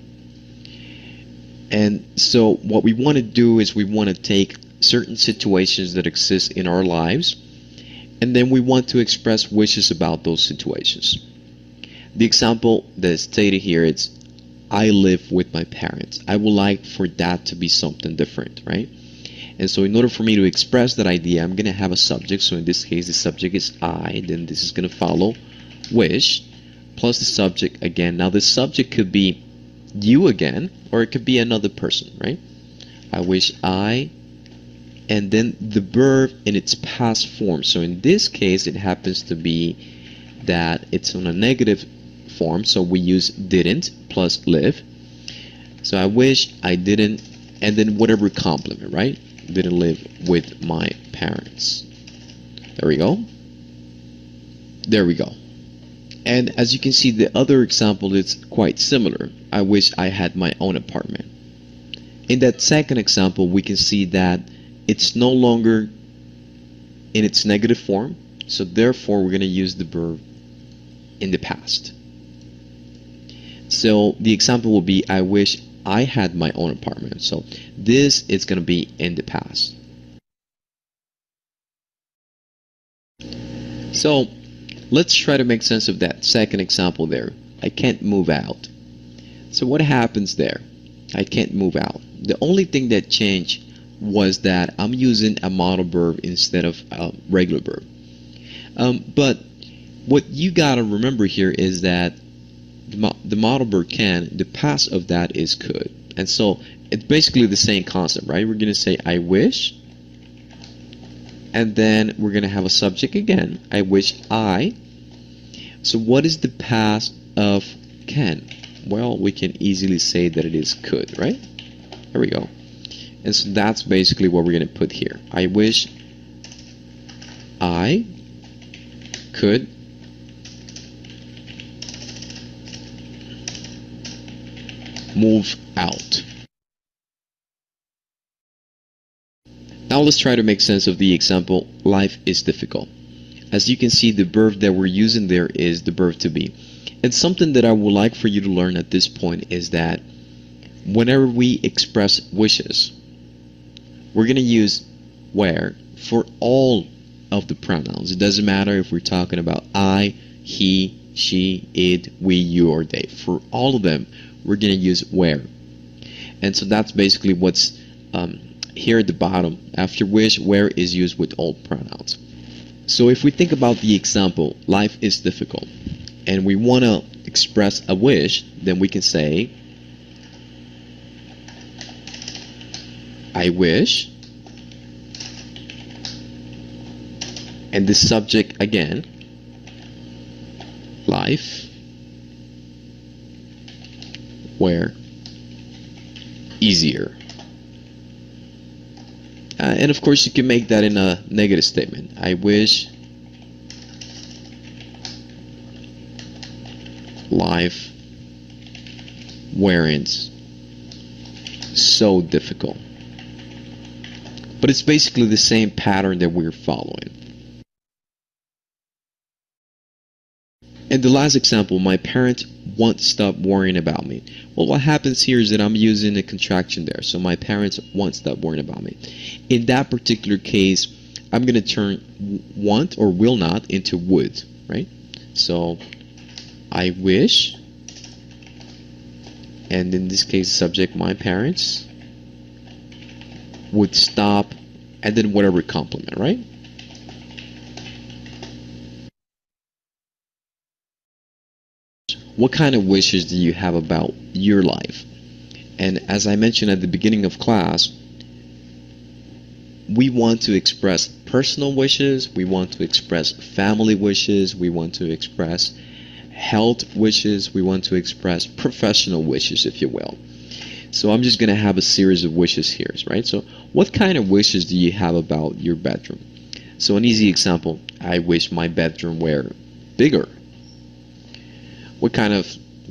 And so what we want to do is we want to take certain situations that exist in our lives, and then we want to express wishes about those situations. The example that is stated here is, I live with my parents. I would like for that to be something different, right? And so in order for me to express that idea, I'm going to have a subject. So in this case, the subject is I. Then this is going to follow wish plus the subject again. Now the subject could be you again, or it could be another person, right? I wish I, and then the verb in its past form. So in this case, it happens to be that it's on a negative form. So we use didn't plus live. So I wish I didn't, and then whatever complement, right? Didn't live with my parents. There we go. There we go. And as you can see, the other example is quite similar. I wish I had my own apartment. In that second example, we can see that it's no longer in its negative form. So therefore, we're going to use the verb in the past. So the example will be, I wish I had my own apartment. So this is going to be in the past. So let's try to make sense of that second example there. I can't move out. So what happens there? I can't move out. The only thing that changed was that I'm using a modal verb instead of a regular verb. Um, but what you got to remember here is that the modal verb can, the past of that is could. And so it's basically the same concept, right? We're going to say, I wish. And then we're going to have a subject again. I wish I. So what is the past of can? Well, we can easily say that it is could, right? There we go. And so that's basically what we're going to put here. I wish I could move out. Now let's try to make sense of the example, life is difficult. As you can see, the verb that we're using there is the verb to be. And something that I would like for you to learn at this point is that whenever we express wishes, we're going to use where for all of the pronouns. It doesn't matter if we're talking about I, he, she, it, we, you, or they. For all of them, we're going to use where. And so that's basically what's um, here at the bottom. After which, where is used with all pronouns. So if we think about the example, life is difficult, and we want to express a wish, then we can say, I wish, and the subject again, life were easier. Uh, and of course you can make that in a negative statement. I wish life weren't so difficult. But it's basically the same pattern that we're following. And the last example, my parents won't stop worrying about me. Well, what happens here is that I'm using a contraction there. So my parents won't stop worrying about me. In that particular case, I'm going to turn want or will not into would, right? So I wish, and in this case subject my parents, would stop, and then whatever compliment, right? What kind of wishes do you have about your life? And as I mentioned at the beginning of class, we want to express personal wishes, we want to express family wishes, we want to express health wishes, we want to express professional wishes, if you will. So I'm just going to have a series of wishes here, right? So what kind of wishes do you have about your bedroom? So an easy example, I wish my bedroom were bigger. What kind of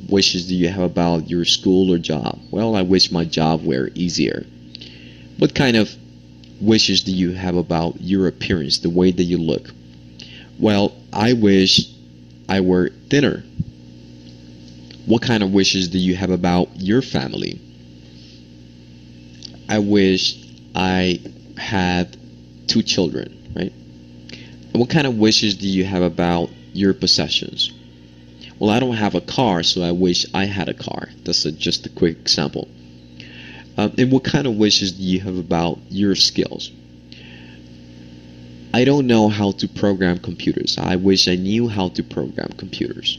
wishes do you have about your school or job? Well, I wish my job were easier. What kind of wishes do you have about your appearance, the way that you look? Well, I wish I were thinner. What kind of wishes do you have about your family? I wish I had two children, right? And what kind of wishes do you have about your possessions? Well, I don't have a car, so I wish I had a car. That's a, just a quick example. Um, and what kind of wishes do you have about your skills? I don't know how to program computers. I wish I knew how to program computers.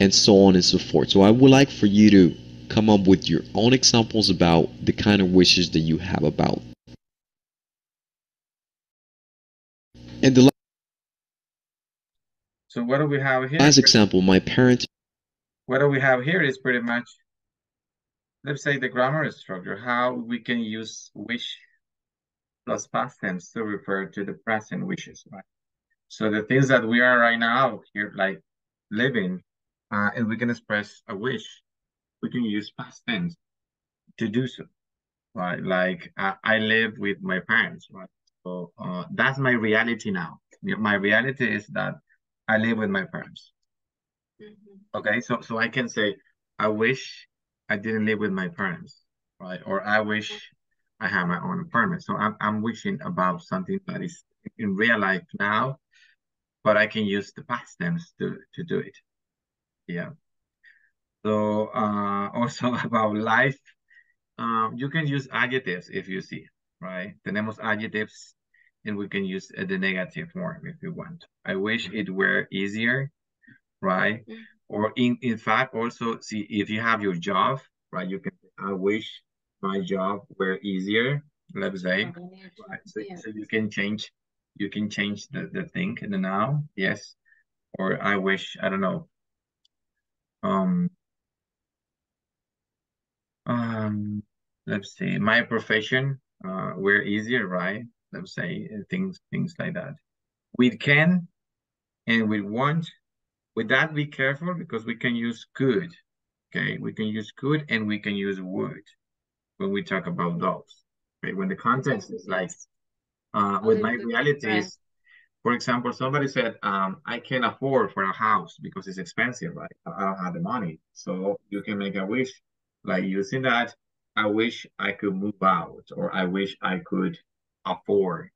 And so on and so forth. So I would like for you to come up with your own examples about the kind of wishes that you have about. And the last So what do we have here? As example, my parents. What do we have here is pretty much, let's say, the grammar structure, how we can use wish plus past tense to refer to the present wishes, right? So the things that we are right now here, like living, uh, and we can express a wish, we can use past tense to do so, right? Like uh, I live with my parents, right? So uh, that's my reality now. My reality is that I live with my parents. Mm-hmm. Okay, so so I can say, I wish I didn't live with my parents, right? Or I wish I had my own apartment. So I'm I'm wishing about something that is in real life now, but I can use the past tense to to do it. Yeah. So uh, also about life, um, you can use adjectives if you see, right? Tenemos adjectives. And we can use uh, the negative form if we want. I wish it were easier, right? Mm-hmm. Or in, in fact, also, see, if you have your job, right, you can say, I wish my job were easier, let's say. Mm-hmm. Right? So, yeah. So you can change, you can change the, the thing in the noun, yes. Or I wish, I don't know. Um, um, let's see, my profession uh, were easier, right? Let's say things things like that. We can and we want. With that, be careful because we can use could. Okay, we can use could and we can use would when we talk about those. Okay, when the context is like uh, with my realities, for example, somebody said, um, I can't afford for a house because it's expensive, right? I don't have the money. So you can make a wish like using that. I wish I could move out, or I wish I could afford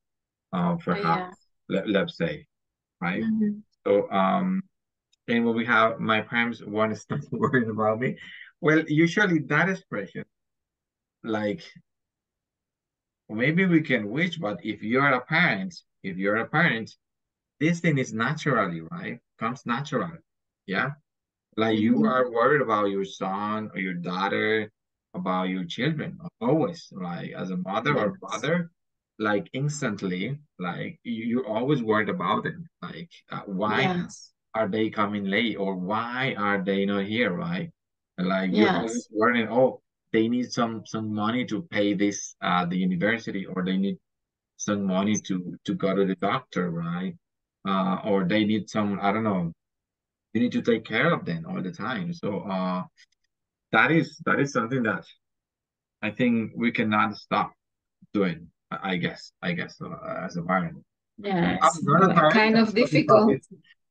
uh, for oh, house, yeah. let, let's say, right? Mm-hmm. So, um, and when we have my parents want to stop worrying about me, well, usually that expression, like maybe we can wish, but if you're a parent, if you're a parent, this thing is naturally, right? Comes naturally, yeah? Like mm-hmm. you are worried about your son or your daughter, about your children, always, like as a mother yes. or father, like instantly, like you, you're always worried about them. Like uh, why yes. are they coming late, or why are they not here, right? Like yes. you're always worrying, oh, they need some some money to pay this uh the university, or they need some money to to go to the doctor, right? Uh, or they need some, I don't know, you need to take care of them all the time. So uh, that is that is something that I think we cannot stop doing. I guess, I guess, uh, as a parent. Yes, I'm not a parent. Kind of I'm difficult. Talking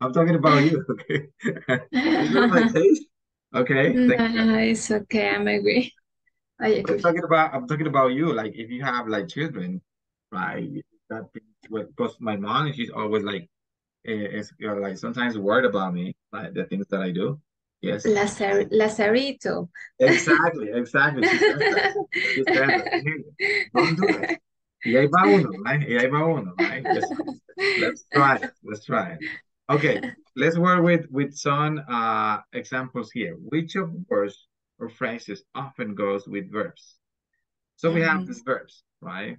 I'm talking about you, okay? Is that my taste? Okay. No, no, it's okay, I'm agree. I agree. I'm talking about, I'm talking about you, like, if you have, like, children, right? That, because my mom, she's always like, is you're like sometimes worried about me, like the things that I do. Yes. Lazar Lazarito. Exactly, exactly. She says that. She says that. Hey, don't do that. Y ahí va uno, right? Y ahí va uno, right? Let's, let's try it. Let's try it. Okay, let's work with, with some uh, examples here. Which of words or phrases often goes with verbs? So we have these verbs, right?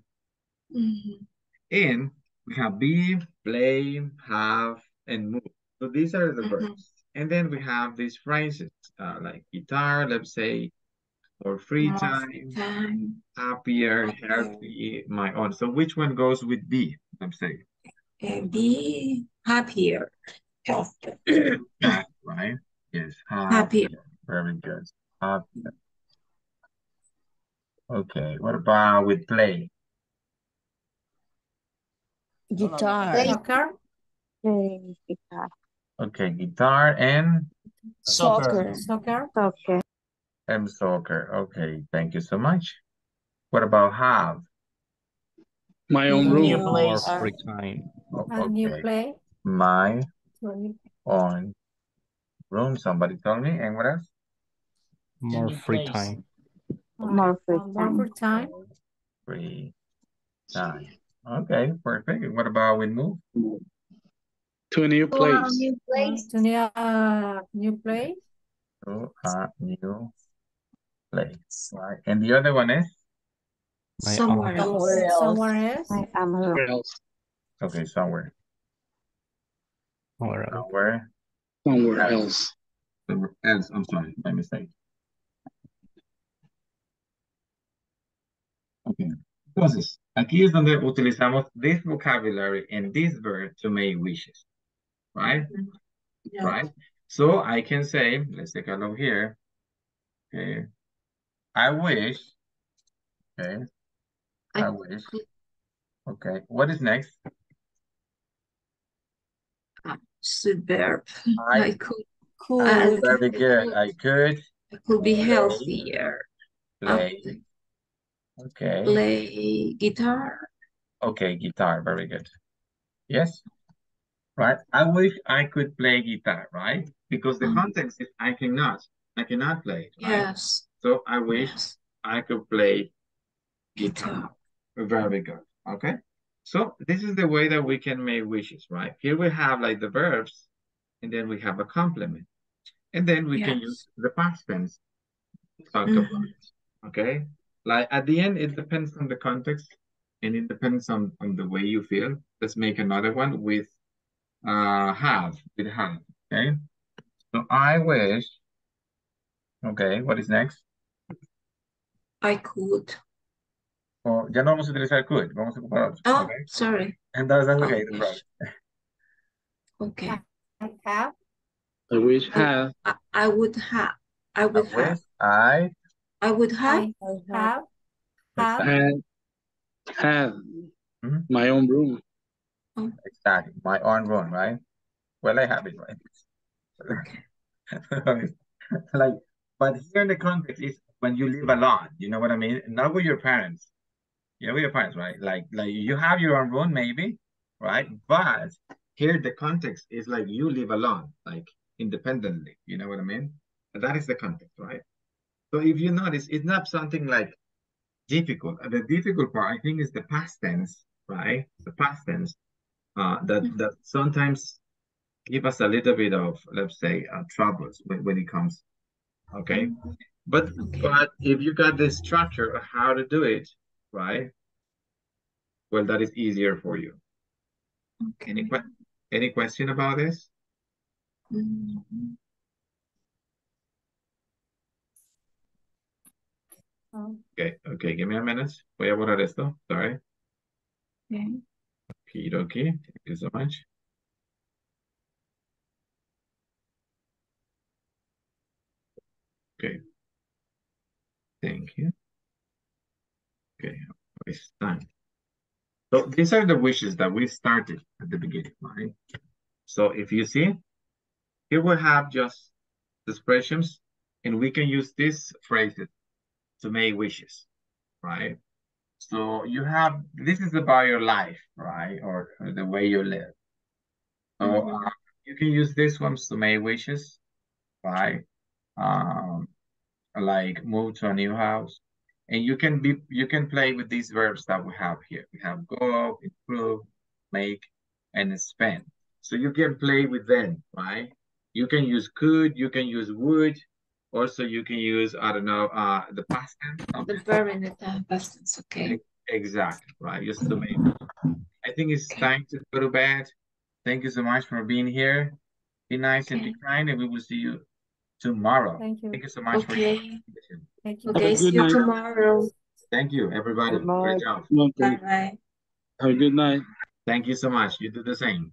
Mm-hmm. And we have be, play, have, and move. So these are the verbs. Mm-hmm. And then we have these phrases uh, like guitar, let's say, or free oh, time, time, happier, okay. healthy, my own. So which one goes with be, let's say? Uh, be happier, healthy. Right? Yes. Happier. Very good. Happier. Okay. What about with play? Guitar. Guitar. Okay. Guitar and soccer. Soccer. Soccer. And soccer. Okay. Thank you so much. What about have? My own room or free time. Oh, okay. My own room. Somebody told me. And what else? More free time. More free time. More time. Free time. Okay, perfect. What about we move? To a new place. To a new place. To a new place. To a new place. Right. And the other one is? Somewhere else. Somewhere else. Somewhere else. Okay, somewhere. Somewhere else. Somewhere, somewhere else. Somewhere else. I'm sorry, my mistake. Okay. Entonces, aquí es donde utilizamos this vocabulary and this verb to make wishes, right? Yeah. Right? So I can say, let's take a look here. Okay. I wish. Okay. I, I wish. Okay. What is next? Superb. I, I could. could I, very good. I could. I could be play, healthier. Play. Um, Okay. Play guitar. Okay, guitar. Very good. Yes. Right. I wish I could play guitar, right? Because the mm-hmm. context is I cannot. I cannot play. Right? Yes. So I wish yes. I could play guitar. guitar. Very good. Okay. So this is the way that we can make wishes, right? Here we have like the verbs, and then we have a complement. And then we yes. can use the past tense to talk mm-hmm. about it. Okay. Like at the end, it depends on the context and it depends on, on the way you feel. Let's make another one with uh, have, with have, okay? So I wish, okay, what is next? I could. Oh, ya no vamos a utilizar could, vamos a ocupar otro. Oh, okay? Sorry. And that's okay, no problem. Okay. I have. I wish have. I, I would have. I would I have. Wish I. I would have I have have, have, have mm-hmm. my own room. Oh. Exactly, my own room, right? Well, I have it, right? Okay. Like, but here in the context is when you live alone. You know what I mean? Not with your parents. Yeah, with your parents, right? Like, like you have your own room, maybe, right? But here the context is like you live alone, like independently. You know what I mean? But that is the context, right? So if you notice, it's not something like difficult. The difficult part, I think, is the past tense, right? The past tense uh, that that sometimes give us a little bit of, let's say, uh, troubles when, when it comes. Okay, but okay. but if you got the structure of how to do it, right? Well, that is easier for you. Okay. Any any question about this? Mm-hmm. Okay, okay, give me a minute. Voy a borrar esto. Sorry. Okay. Okie dokie. Thank you so much. Okay. Thank you. Okay, it's time. So these are the wishes that we started at the beginning, right? So if you see, here we have just the expressions, and we can use these phrases to make wishes, right? So you have, this is about your life, right? Or, or the way you live. So mm-hmm. uh, you can use these ones to make wishes, right? Um, like move to a new house. And you can be you can play with these verbs that we have here. We have go, improve, make, and spend. So you can play with them, right? You can use could, you can use would. Also, you can use, I don't know, uh, the past tense. The verb in the past tense, okay. Exactly, right? Just to make. I think it's okay. Time to go to bed. Thank you so much for being here. Be nice okay. and be kind, and we will see you tomorrow. Thank you. Thank you so much okay. for your participation. Thank you. Okay, see you tomorrow. Thank you, everybody. Good night. Great job. Bye bye. Have a good night. Thank you so much. You do the same.